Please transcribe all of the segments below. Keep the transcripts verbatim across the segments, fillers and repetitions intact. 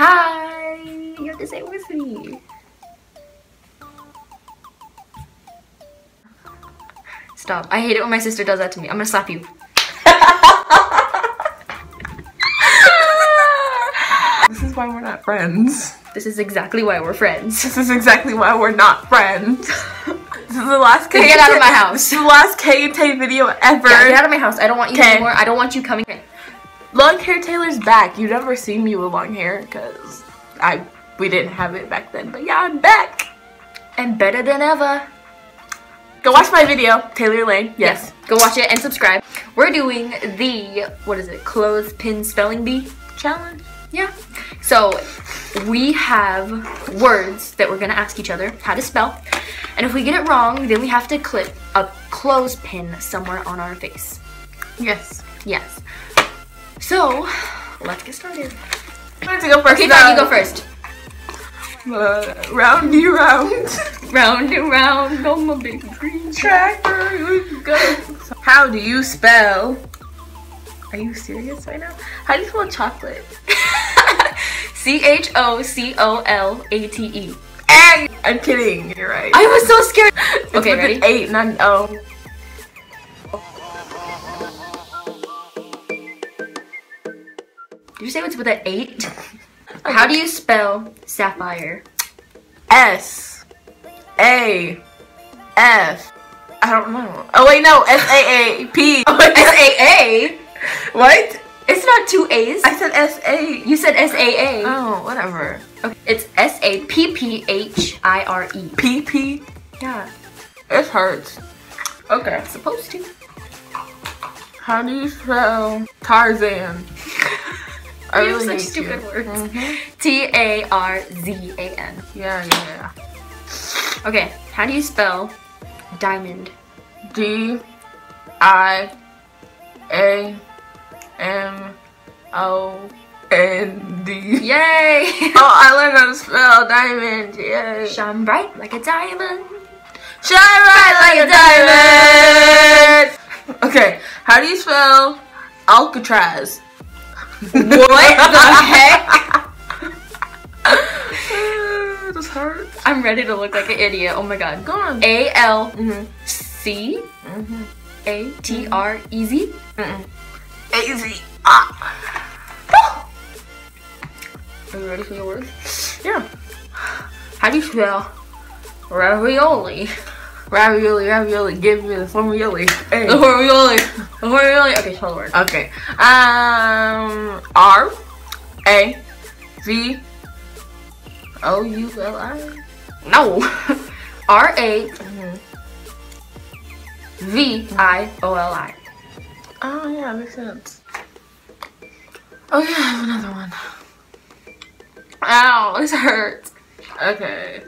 Hi! You have to say it with me. Stop. I hate it when my sister does that to me. I'm gonna slap you. This is why we're not friends. This is exactly why we're friends. This is exactly why we're not friends. This is the last K. Get out of my house. The last K and Tay video ever. Yeah, get out of my house. I don't want you Kay. anymore. I don't want you coming in. Long hair Taylor's back. You never see me with long hair because I we didn't have it back then. But yeah, I'm back and better than ever. Go watch my video, Taylor Lane. Yes, yeah, go watch it and subscribe. We're doing the what is it? Clothespin spelling bee challenge. Yeah. So we have words that we're gonna ask each other how to spell, and if we get it wrong, then we have to clip a clothespin somewhere on our face. Yes. Yes. So, let's get started. I have to go first. Okay, fine, you go first. Uh, roundy round. Roundy round on my big green tractor. Let's go. How do you spell? Are you serious right now? How do you spell chocolate? C H O C O L A T E. Egg! I'm kidding. You're right. I was so scared. It's okay, ready? An eight, not an O. Did you say it's with an eight? Okay. How do you spell sapphire? S A F. I don't know. Oh wait, no. S A A P. Oh, S A A. What? It's not two A's. I said S A. You said S A A. Oh, whatever. Okay. It's S A P P H I R E. P P. Yeah. It hurts. Okay. It's supposed to. How do you spell Tarzan? I really such stupid you. words. Mm-hmm. T A R Z A N. Yeah, yeah, yeah. Okay, how do you spell diamond? D I A M O N D. Yay! Oh, I learned how to spell diamond. Yay! Shine bright like a diamond. Shine bright like a diamond! Okay, how do you spell Alcatraz? What the heck? This hurts. I'm ready to look like an idiot. Oh my god. Go on. A L C A T R E Z. A Z. Ah. Are you ready for your word? Yeah. How do you spell ravioli? Ravioli, ravioli, give me the formioli. Hey. The formioli, the formioli. Okay, spell the word. Okay. Um, R, A, V, O, U, L, I. No. R, A, V, I, O, L, I. Oh yeah, makes sense. Oh yeah, I have another one. Ow, this hurts. Okay.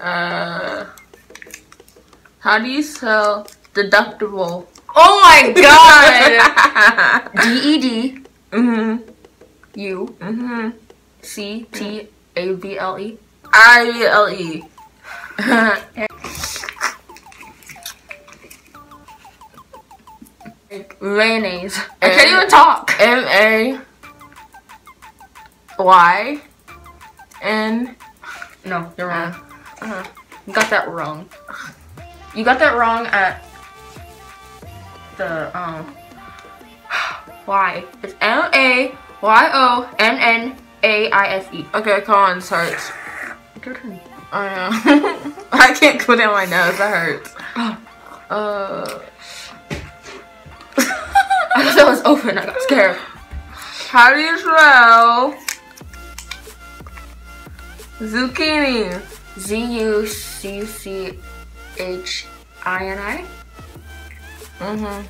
Uh. How do you spell deductible? Oh my god! D E D mm-hmm. U mm-hmm. C T A B L E I B L E. Mayonnaise. I can't even talk. M A Y N. No, you're wrong. Uh-huh. You got that wrong. You got that wrong at the, um, Y. It's M A Y O N N A I S E. Okay, come on, search. I know. I can't go down my nose, that hurts. Uh. I thought that was open, I got scared. How do you spell zucchini? Z U C C. H I N I. Mm-hmm.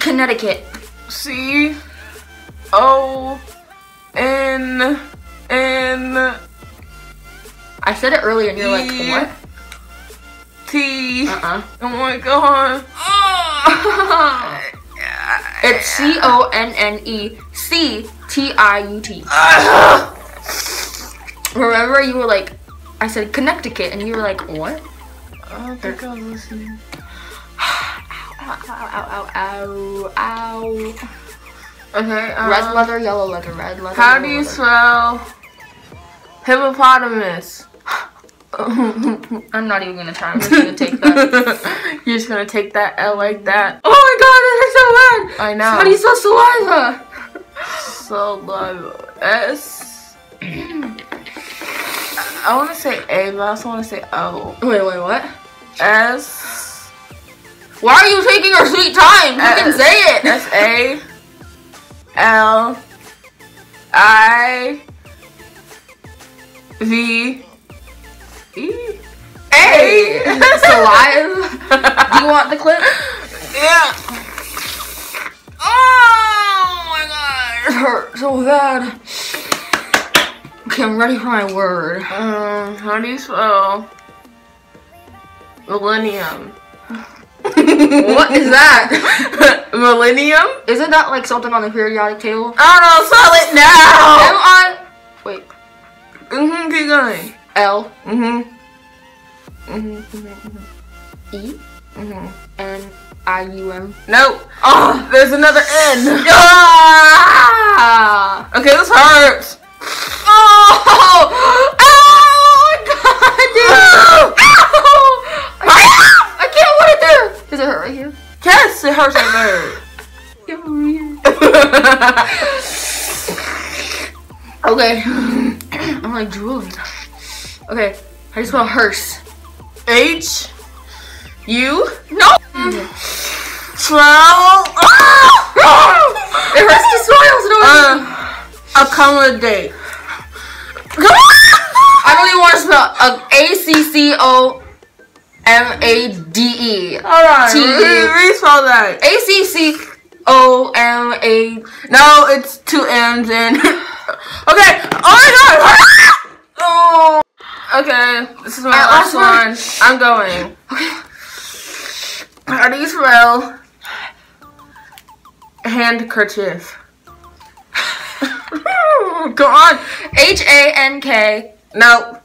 Connecticut. C O N N. I said it earlier, and you're like, what? T. Uh-uh. Oh my god. It's C O N N E C T I U T. Remember, you were like, I said Connecticut, and you were like, what? I don't think I was listening. Ow, Ow, ow, ow, ow. Okay, um, red leather, yellow leather, red leather. How do you spell hippopotamus? I'm not even gonna try. I'm just gonna take that. You're just gonna take that L like that. Oh my god, that is so bad! I know. How do you spell saliva? Saliva. S. I wanna say A, but I also wanna say O. Wait, wait, what? S. Why are you taking your sweet time? You can say it. S A L I V E A. It's alive. Do you want the clip? Yeah. Oh my god, it hurt so bad. Okay, I'm ready for my word. Um, how do you spell millennium? What is that? Millennium? Isn't that like something on the periodic table? I don't know, spell it now! M I. Wait. Mm-hmm, keep going. L. Mm-hmm. Mm-hmm. Mm-hmm. E. Mm-hmm. N. I. U. M. No! Oh, there's another N! Ah! Okay, this hurts! Oh! Oh my god, dude! Does it hurt right here? Yes, it hurts right there. Get over here. Okay. I'm like drooling. Okay. How do you spell hearse? H. U. No. Okay. Swell. It hurts the swells. No. Uh, accommodate. I don't even want to spell uh, A. C. C. O. M A D E. Alright. T E. Respell that. A C C O M A. No, it's two M's and. Okay. Oh my god. Oh. Okay. This is my last one. I'm going. Okay. How do you spell handkerchief? Go on. H A N K. No.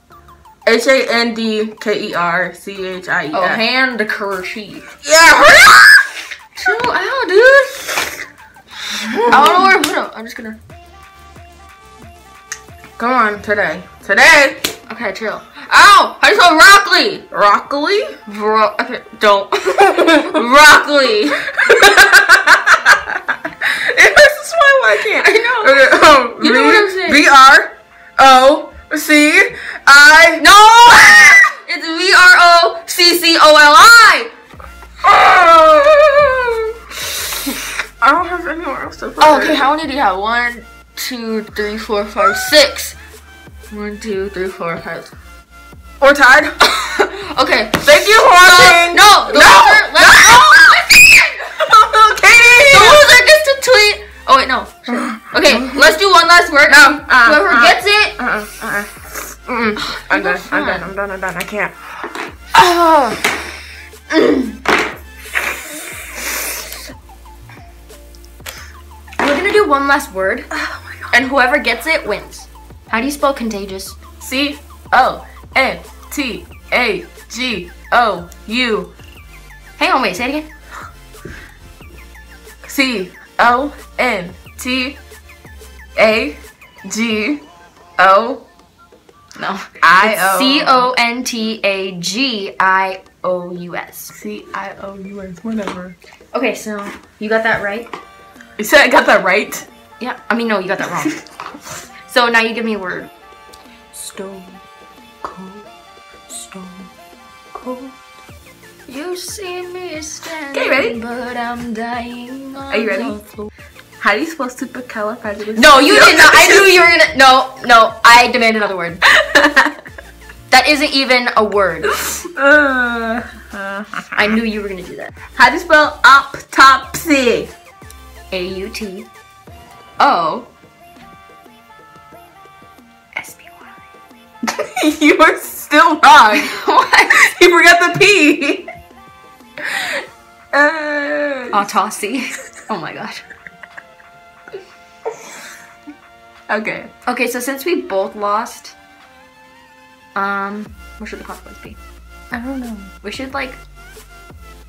H A N D K E R C H I E F. Oh, handkerchief. Yeah. Chill out, dude. I don't know where to put them. I'm just gonna. Come on, today. Today. Okay, chill. Ow! I saw broccoli. Broccoli? Bro. Okay, don't. Broccoli. It's smile. I can't. I know. Okay, um, you know what I'm saying? B R O C. I no. It's V R O C C O L I. Oh. I don't have anywhere else to put. Oh, okay, how many do you have? One, two, three, four, five, six. One, two, three, four, five. We're tied. Okay. Thank you for watching. No, the no, loser, no. no. Katie. The loser gets to tweet. Oh wait, no. Okay, let's do one last word. No. Uh, Whoever uh, gets it. Uh, uh, uh. Mm-mm. Oh, I'm done. I'm done. I'm done. I'm done. I can't. Oh. Mm. We're gonna do one last word, oh my God, and whoever gets it wins. How do you spell contagious? C O N T A G O U. Hang on, wait. Say it again. C O N T A G O. No. I O. C O N T A G I O U S. C I O U S. Whatever. Okay, so you got that right? You said I got that right? Yeah. I mean, no, you got that wrong. So now you give me a word. Stone cold. Stone cold. You see me standing. Okay, ready? But I'm dying. Are you ready? How do you spell supercalifragilistic? No, you did not. I knew you were gonna. No, no. I demand another word. That isn't even a word. Uh, uh, I knew you were gonna do that. How do you spell autopsy? A U T O S P Y. You are still wrong. What? You forgot the P. Uh, autopsy. Oh my god. Okay. Okay, so since we both lost, um, what should the consequence be? I don't know. We should like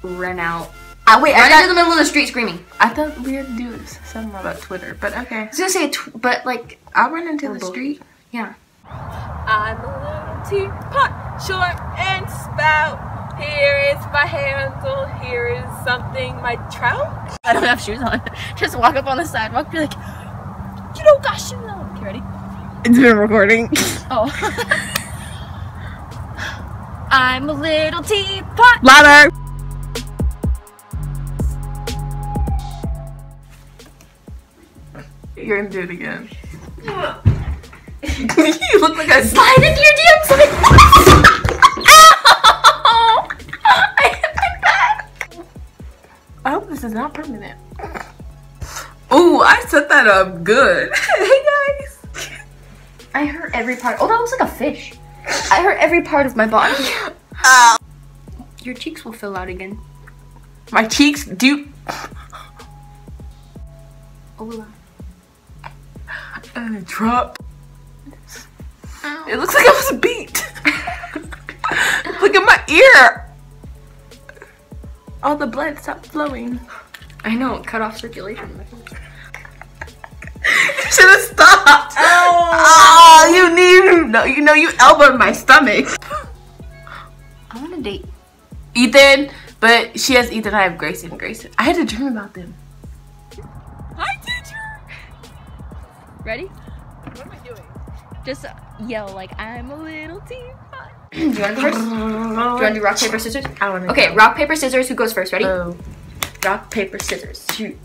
rent out I, wait, right I thought, in the middle of the street screaming. I thought we had to do something about Twitter, but okay. I was gonna say, tw but like, I'll run into or the both. Street. Yeah. I'm a little teapot, short and spout. Here is my handle, here is something, my trout. I don't have shoes on. Just walk up on the sidewalk, be like, you don't got shoes on. Okay, ready? It's been recording. Oh. I'm a little teapot. Louder. You're gonna do it again. You look like I slide into your D Ms. Ow! I hit my back. I hope this is not permanent. Oh, I set that up good. Hey guys. I hurt every part. Oh, that looks like a fish. I hurt every part of my body. Ow. Your cheeks will fill out again. My cheeks do. Hola. Uh, drop. Ow. It looks like I was beat. Look at my ear. All the blood stopped flowing. I know, it cut off circulation. You should have stopped. Ow. Oh, you need no, you know you elbowed my stomach. I want to date Ethan, but she has Ethan. I have Grayson. Grayson. I had to dream about them. Ready? What am I doing? Just uh, yell like, I'm a little teapot. Do you want to go first? Do you want to do rock, paper, scissors? I want to Okay, go. Rock, paper, scissors. Who goes first? Ready? Oh. Rock, paper, scissors. Shoot.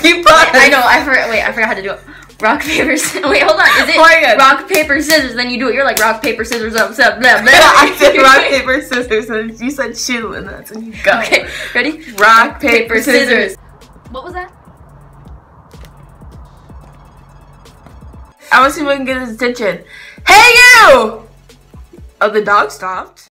Teapot! I know, I forgot. Wait, I forgot how to do it. Rock, paper, scissors. Wait, hold on. Is it oh rock, paper, scissors? Then you do it. You're like rock, paper, scissors, up, up, blah, blah. I said rock, paper, scissors, and you said shoe, and that's when you got it. Okay, ready? Rock, rock paper, paper scissors. scissors. What was that? I want to see if I can get his attention. Hey, you! Oh, the dog stopped.